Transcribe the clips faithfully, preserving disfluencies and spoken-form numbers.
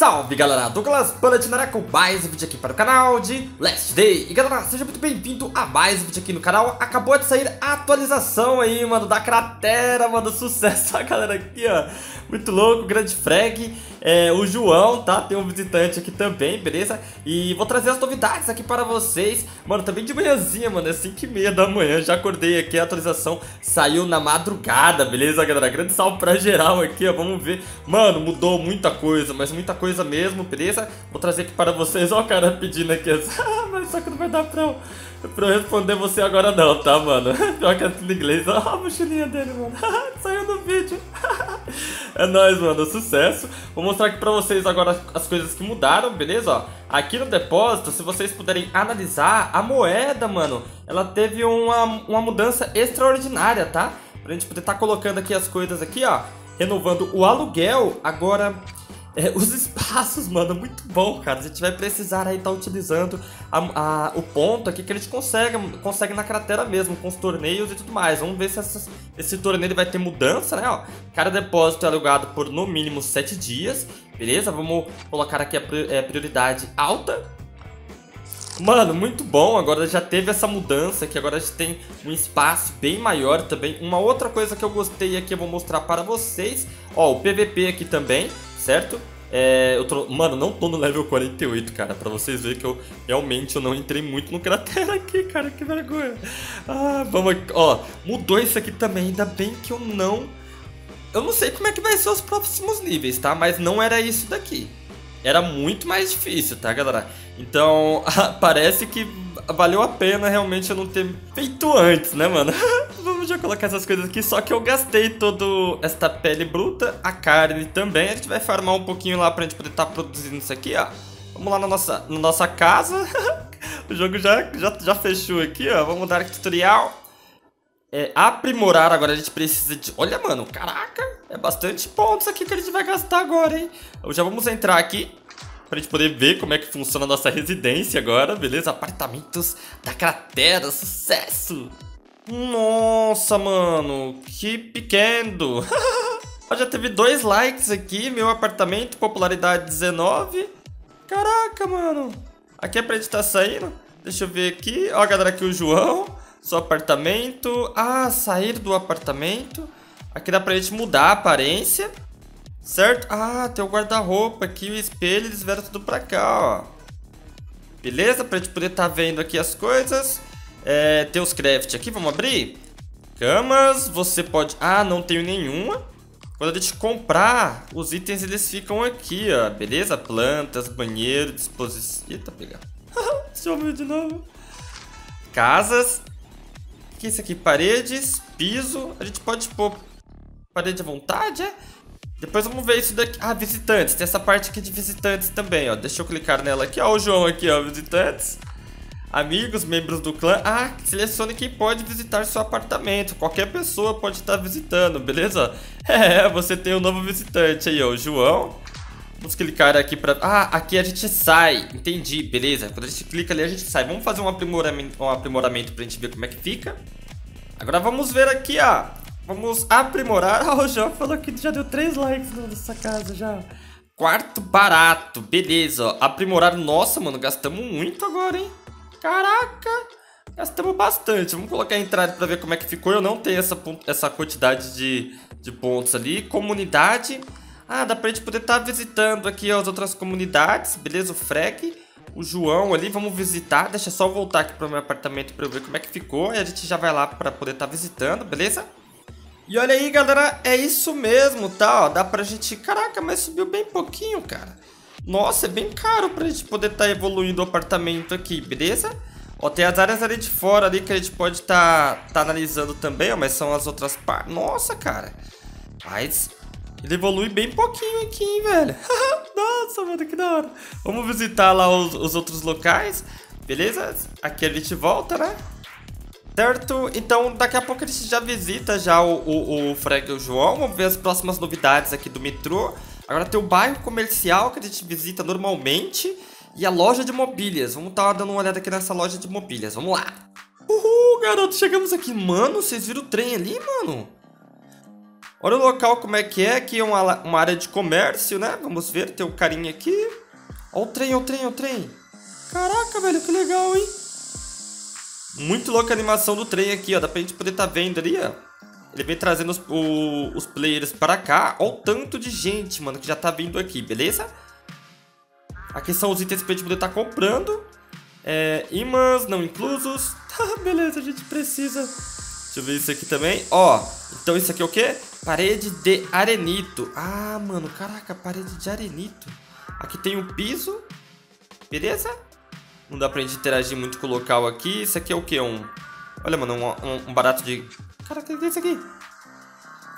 Salve galera, Douglas Palatinara com mais um vídeo aqui para o canal de Last Day. E galera, seja muito bem-vindo a mais um vídeo aqui no canal. Acabou de sair a atualização aí, mano, da Cratera, mano, sucesso. A galera aqui, ó, muito louco, grande frag. É, o João, tá? Tem um visitante aqui também, beleza? E vou trazer as novidades aqui para vocês. Mano, também de manhãzinha, mano, é cinco e meia da manhã. Já acordei aqui, a atualização saiu na madrugada, beleza, galera? Grande salve pra geral aqui, ó, vamos ver. Mano, mudou muita coisa, mas muita coisa mesmo, beleza? Vou trazer aqui para vocês, ó o cara pedindo aqui essa... mas só que não vai dar pra eu, pra eu responder você agora não, tá, mano? Pior que assim no inglês, ó a mochilinha dele, mano. Saiu do vídeo. É nóis, mano, sucesso. Vou mostrar aqui pra vocês agora as coisas que mudaram, beleza? Ó, aqui no depósito, se vocês puderem analisar, a moeda, mano, ela teve uma, uma mudança extraordinária, tá? Pra gente poder estar tá colocando aqui as coisas aqui, ó. Renovando o aluguel, agora... É, os espaços, mano, muito bom, cara. A gente vai precisar aí tá utilizando a, a, o ponto aqui que a gente consegue, consegue na cratera mesmo, com os torneios e tudo mais. Vamos ver se essas, esse torneio vai ter mudança, né? Ó, cada depósito é alugado por no mínimo sete dias, beleza? Vamos colocar aqui a prioridade alta. Mano, muito bom, agora já teve essa mudança aqui, agora a gente tem um espaço bem maior também. Uma outra coisa que eu gostei aqui, eu vou mostrar para vocês. Ó, o P V P aqui também, certo? É, eu tô, mano, não tô no level quarenta e oito, cara, pra vocês verem que eu realmente eu não entrei muito no cratera aqui, cara, que vergonha. Ah, vamos aqui, ó, mudou isso aqui também, ainda bem que eu não... Eu não sei como é que vai ser os próximos níveis, tá? Mas não era isso daqui. Era muito mais difícil, tá, galera? Então, parece que valeu a pena realmente eu não ter feito antes, né, mano? Vamos já colocar essas coisas aqui, só que eu gastei toda esta pele bruta, a carne também. A gente vai farmar um pouquinho lá pra gente poder estar tá produzindo isso aqui, ó. Vamos lá na nossa, na nossa casa. O jogo já, já, já fechou aqui, ó. Vamos dar aqui tutorial. É, aprimorar, agora a gente precisa de... Olha, mano, caraca, é bastante pontos aqui que a gente vai gastar agora, hein? Já vamos entrar aqui pra gente poder ver como é que funciona a nossa residência agora, beleza? Apartamentos da cratera, sucesso! Nossa, mano, que pequeno! Já teve dois likes aqui, meu apartamento, popularidade dezenove. Caraca, mano, aqui é pra gente tá saindo. Deixa eu ver aqui, ó, galera, aqui o João... Seu apartamento. Ah, sair do apartamento. Aqui dá pra gente mudar a aparência, certo? Ah, tem o guarda-roupa aqui, o espelho. Eles vieram tudo pra cá, ó. Beleza? Pra gente poder estar tá vendo aqui as coisas. É, tem os craft aqui, vamos abrir. Camas, você pode... Ah, não tenho nenhuma. Quando a gente comprar, os itens eles ficam aqui, ó. Beleza? Plantas, banheiro, disposição... Eita, pegar. Deixa eu ver de novo. Casas. Que isso aqui? Paredes, piso. A gente pode pôr parede à vontade, é? Depois vamos ver isso daqui. Ah, visitantes. Tem essa parte aqui de visitantes também, ó. Deixa eu clicar nela aqui. Ó, o João aqui, ó. Visitantes. Amigos, membros do clã. Ah, selecione quem pode visitar seu apartamento. Qualquer pessoa pode estar visitando, beleza? É, você tem um novo visitante aí, ó. O João. Vamos clicar aqui pra... Ah, aqui a gente sai. Entendi, beleza. Quando a gente clica ali, a gente sai. Vamos fazer um aprimoramento, um aprimoramento pra gente ver como é que fica. Agora vamos ver aqui, ó. Vamos aprimorar. Ah, o João falou que já deu três likes nessa casa, já. Quarto barato. Beleza, ó. Aprimorar. Nossa, mano, gastamos muito agora, hein? Caraca. Gastamos bastante. Vamos colocar a entrada pra ver como é que ficou. Eu não tenho essa, essa quantidade de, de pontos ali. Comunidade... Ah, dá pra gente poder estar tá visitando aqui ó, as outras comunidades, beleza? O Freg, o João ali, vamos visitar. Deixa só eu voltar aqui pro meu apartamento pra eu ver como é que ficou. E a gente já vai lá pra poder estar tá visitando, beleza? E olha aí, galera, é isso mesmo, tá? Ó, dá pra gente... Caraca, mas subiu bem pouquinho, cara. Nossa, é bem caro pra gente poder estar tá evoluindo o apartamento aqui, beleza? Ó, tem as áreas ali de fora ali que a gente pode estar tá, tá analisando também, ó. Mas são as outras partes... Nossa, cara. Mas... Ele evolui bem pouquinho aqui, hein, velho. Nossa, mano, que da hora. Vamos visitar lá os, os outros locais. Beleza? Aqui a gente volta, né? Certo? Então, daqui a pouco a gente já visita já o, o, o Freg e o João. Vamos ver as próximas novidades aqui do metrô. Agora tem o bairro comercial que a gente visita normalmente. E a loja de mobílias. Vamos estar dando uma olhada aqui nessa loja de mobílias. Vamos lá. Uhul, garoto, chegamos aqui. Mano, vocês viram o trem ali, mano? Olha o local como é que é, aqui é uma, uma área de comércio, né? Vamos ver, tem um carinha aqui. Olha o trem, olha o trem, olha o trem. Caraca, velho, que legal, hein? Muito louca a animação do trem aqui, ó. Dá pra gente poder tá vendo ali, ó. Ele vem trazendo os, o, os players pra cá. Olha o tanto de gente, mano, que já tá vindo aqui, beleza? Aqui são os itens pra gente poder tá comprando. É, imãs não inclusos. Tá, beleza, a gente precisa. Deixa eu ver isso aqui também. Ó, então isso aqui é o quê? Parede de arenito. Ah, mano, caraca, parede de arenito. Aqui tem um piso. Beleza? Não dá pra gente interagir muito com o local aqui. Isso aqui é o quê? Um... Olha, mano, um, um barato de... Caraca, o que é isso aqui?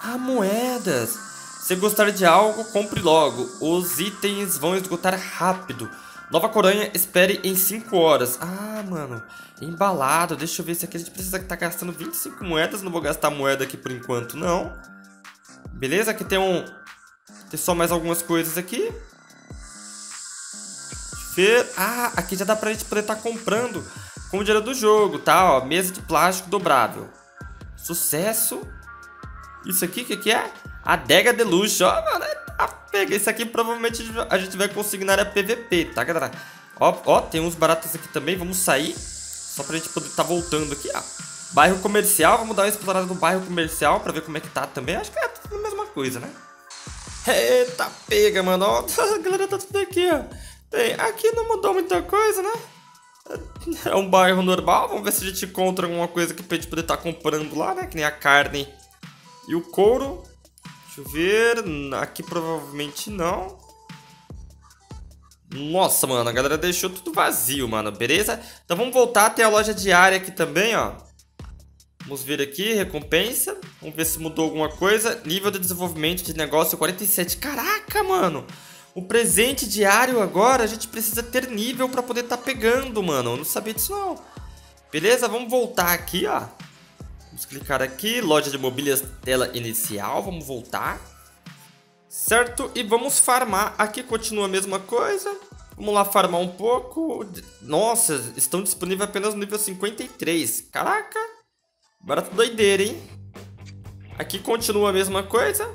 Ah, moedas. Se gostar de algo, compre logo. Os itens vão esgotar rápido. Nova coronha, espere em cinco horas. Ah, mano, embalado. Deixa eu ver se aqui a gente precisa estar gastando vinte e cinco moedas. Não vou gastar moeda aqui por enquanto, não. Beleza, aqui tem um... Tem só mais algumas coisas aqui. Ah, aqui já dá pra gente poder estar tá comprando com o dinheiro do jogo, tá? Ó, mesa de plástico dobrável. Sucesso. Isso aqui, o que, que é? Adega de luxo, ó, mano. Ah, pega. Isso aqui provavelmente a gente vai conseguir na área P V P, tá, galera? Ó, ó, tem uns baratos aqui também. Vamos sair. Só pra gente poder estar tá voltando aqui, ó. Bairro comercial. Vamos dar uma explorada no bairro comercial pra ver como é que tá também. Acho que é tudo a mesma coisa, né? Eita, pega, mano. Ó, a galera tá tudo aqui, ó. Bem, aqui não mudou muita coisa, né? É um bairro normal. Vamos ver se a gente encontra alguma coisa que pra gente poder estar tá comprando lá, né? Que nem a carne e o couro. Deixa eu ver. Aqui provavelmente não. Nossa, mano. A galera deixou tudo vazio, mano. Beleza? Então vamos voltar. Tem a loja diária aqui também, ó. Vamos ver aqui. Recompensa. Vamos ver se mudou alguma coisa. Nível de desenvolvimento de negócio quarenta e sete. Caraca, mano. O presente diário agora, a gente precisa ter nível pra poder tá pegando, mano. Eu não sabia disso, não. Beleza, vamos voltar aqui, ó. Vamos clicar aqui, loja de mobílias, tela inicial. Vamos voltar. Certo, e vamos farmar. Aqui continua a mesma coisa. Vamos lá farmar um pouco. Nossa, estão disponíveis apenas no nível cinquenta e três. Caraca, barato doideira, hein? Aqui continua a mesma coisa.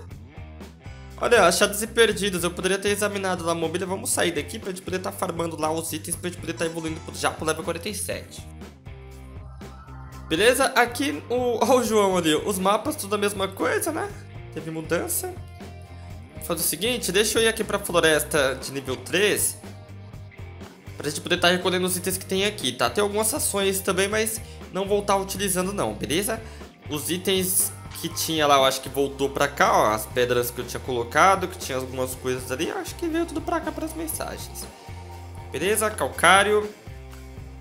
Olha, achados e perdidos, eu poderia ter examinado lá a mobília. Vamos sair daqui pra gente poder estar tá farmando lá os itens, pra gente poder estar tá evoluindo já pro level quarenta e sete. Beleza? Aqui, o... olha o João ali, os mapas tudo a mesma coisa, né? Teve mudança. Vou fazer o seguinte, deixa eu ir aqui pra floresta de nível três, pra gente poder estar tá recolhendo os itens que tem aqui, tá? Tem algumas ações também, mas não vou estar tá utilizando não, beleza? Os itens... que tinha lá, eu acho que voltou pra cá, ó. As pedras que eu tinha colocado, que tinha algumas coisas ali, eu acho que veio tudo pra cá pras mensagens. Beleza, calcário.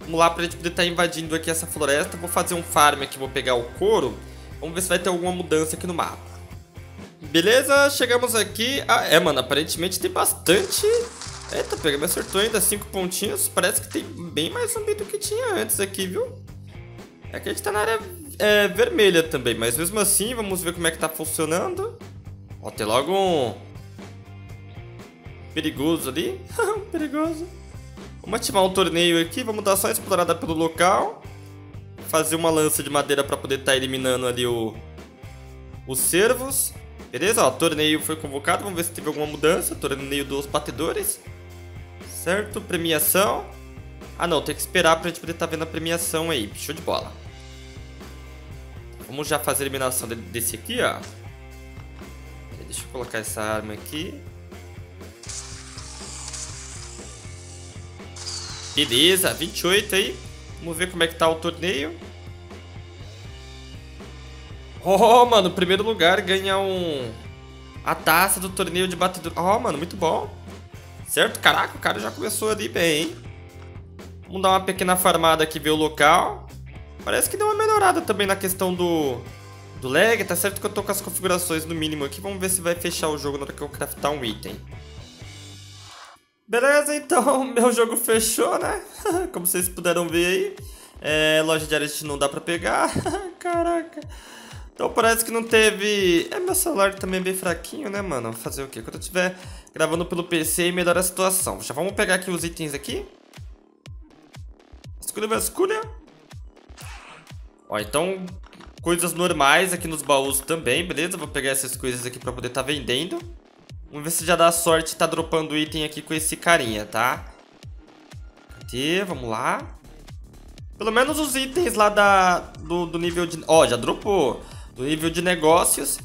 Vamos lá pra gente poder estar tá invadindo aqui essa floresta. Vou fazer um farm aqui, vou pegar o couro. Vamos ver se vai ter alguma mudança aqui no mapa. Beleza, chegamos aqui. Ah, é, mano, aparentemente tem bastante. Eita, pega, me acertou ainda, cinco pontinhos. Parece que tem bem mais zumbi do que tinha antes aqui, viu? É que a gente tá na área... é vermelha também, mas mesmo assim vamos ver como é que tá funcionando. Ó, tem logo um perigoso ali. Perigoso. Vamos ativar um torneio aqui, vamos dar só uma explorada pelo local. Fazer uma lança de madeira pra poder tá eliminando ali o... os cervos. Beleza, ó, torneio foi convocado, vamos ver se teve alguma mudança. Torneio dos batedores. Certo, premiação. Ah não, tem que esperar pra gente poder tá vendo a premiação aí, show de bola. Vamos já fazer a eliminação desse aqui, ó. Deixa eu colocar essa arma aqui. Beleza, vinte e oito aí. Vamos ver como é que tá o torneio. Oh, mano, primeiro lugar ganha um... a taça do torneio de batedor. Oh, mano, muito bom. Certo, caraca, o cara já começou ali bem, hein? Vamos dar uma pequena farmada aqui, ver o local. Parece que deu uma melhorada também na questão do, do lag. Tá certo que eu tô com as configurações no mínimo aqui. Vamos ver se vai fechar o jogo na hora que eu craftar um item. Beleza, então meu jogo fechou, né? Como vocês puderam ver aí. É, loja de área não dá pra pegar. Caraca. Então parece que não teve... É, meu celular também é bem fraquinho, né, mano? Vou fazer o quê? Quando eu estiver gravando pelo P C, melhora a situação. Já vamos pegar aqui os itens aqui. Escolha, escolha. Ó, então coisas normais aqui nos baús também, beleza? Vou pegar essas coisas aqui pra poder tá vendendo. Vamos ver se já dá sorte e tá dropando item aqui com esse carinha, tá? Cadê? Vamos lá. Pelo menos os itens lá da, do, do nível de... Ó, já dropou. Do nível de negócios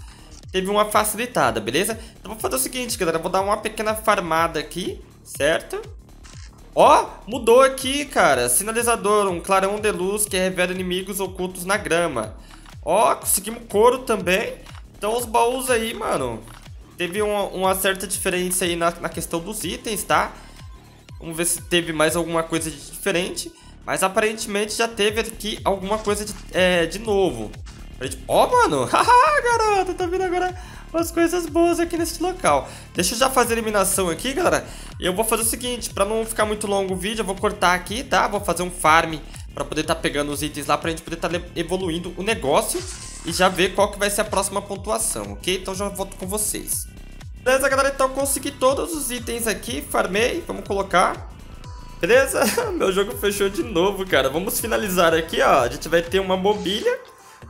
teve uma facilitada, beleza? Então vou fazer o seguinte, galera. Vou dar uma pequena farmada aqui, certo? Ó, mudou aqui, cara. Sinalizador, um clarão de luz que revela inimigos ocultos na grama. Ó, conseguimos couro também. Então os baús aí, mano, teve uma, uma certa diferença aí na, na questão dos itens, tá? Vamos ver se teve mais alguma coisa de diferente. Mas aparentemente já teve aqui alguma coisa de, é, de novo. Ó, oh, mano, haha, garoto, tá vindo agora umas coisas boas aqui nesse local. Deixa eu já fazer a eliminação aqui, galera. Eu vou fazer o seguinte, pra não ficar muito longo o vídeo, eu vou cortar aqui, tá? Vou fazer um farm pra poder tá pegando os itens lá, pra gente poder tá evoluindo o negócio e já ver qual que vai ser a próxima pontuação, ok? Então já volto com vocês. Beleza, galera, então consegui todos os itens aqui, farmei, vamos colocar. Beleza? Meu jogo fechou de novo, cara. Vamos finalizar aqui, ó. A gente vai ter uma mobília.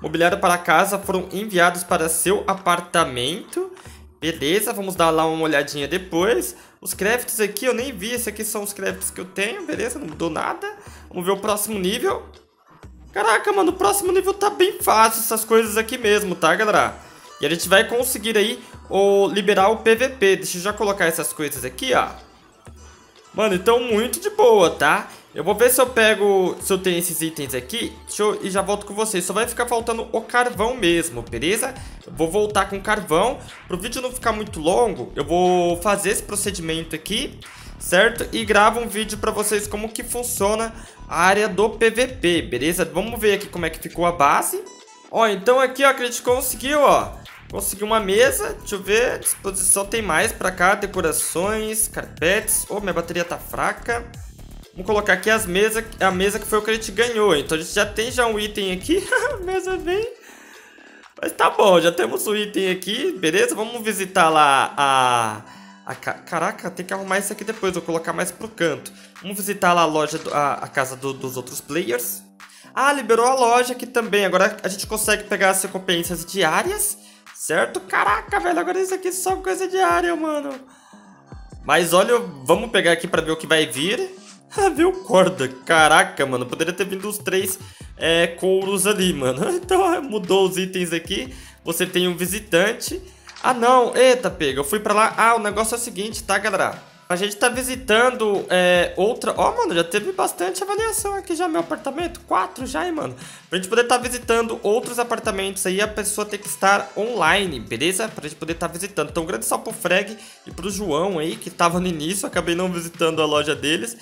Mobiliário para casa foram enviados para seu apartamento. Beleza, vamos dar lá uma olhadinha depois. Os crafts aqui, eu nem vi. Esses aqui são os crafts que eu tenho, beleza? Não mudou nada. Vamos ver o próximo nível. Caraca, mano, o próximo nível tá bem fácil essas coisas aqui mesmo, tá, galera? E a gente vai conseguir aí ou, liberar o P V P. Deixa eu já colocar essas coisas aqui, ó. Mano, então muito de boa, tá? Eu vou ver se eu pego, se eu tenho esses itens aqui. Deixa eu, e já volto com vocês. Só vai ficar faltando o carvão mesmo, beleza? Eu vou voltar com carvão. Pro vídeo não ficar muito longo, eu vou fazer esse procedimento aqui, certo? E gravo um vídeo pra vocês como que funciona a área do P V P, beleza? Vamos ver aqui como é que ficou a base. Ó, então aqui, ó, que a gente conseguiu, ó. Consegui uma mesa, deixa eu ver, disposição tem mais pra cá, decorações, carpetes. Oh, minha bateria tá fraca. Vamos colocar aqui as mesas, a mesa que foi o que a gente ganhou. Então a gente já tem já um item aqui, mesa bem... Mas tá bom, já temos um item aqui, beleza? Vamos visitar lá a... a ca... Caraca, tem que arrumar isso aqui depois, vou colocar mais pro canto. Vamos visitar lá a loja, do... a... a casa do... dos outros players. Ah, liberou a loja aqui também, agora a gente consegue pegar as recompensas diárias. Certo? Caraca, velho, agora isso aqui é só coisa diária, mano. Mas olha, vamos pegar aqui pra ver o que vai vir. Ah, viu corda. Caraca, mano, poderia ter vindo os três é, couros ali, mano. Então, mudou os itens aqui. Você tem um visitante. Ah, não, eita, pega, eu fui pra lá. Ah, o negócio é o seguinte, tá, galera? A gente tá visitando é, outra... Ó, oh, mano, já teve bastante avaliação aqui já, meu apartamento. Quatro já, hein, mano. Pra gente poder tá visitando outros apartamentos aí, a pessoa tem que estar online, beleza? Pra gente poder tá visitando. Então, um grande salve pro Fred e pro João aí, que tava no início. Acabei não visitando a loja deles,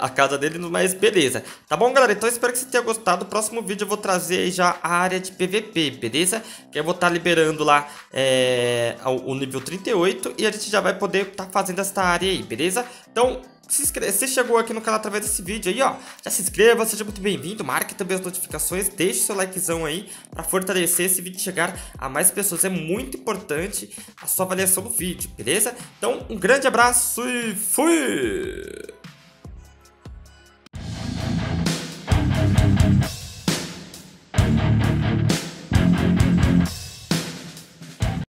a casa deles, mas beleza. Tá bom, galera? Então, espero que você tenha gostado. No próximo vídeo eu vou trazer aí já a área de P V P, beleza? Que eu vou tá liberando lá é, o nível trinta e oito e a gente já vai poder tá fazendo essa área aí, beleza? Então, se, se chegou aqui no canal através desse vídeo aí, ó, já se inscreva, seja muito bem-vindo, marque também as notificações, deixe seu likezão aí pra fortalecer esse vídeo chegar a mais pessoas. É muito importante a sua avaliação do vídeo, beleza? Então, um grande abraço e fui!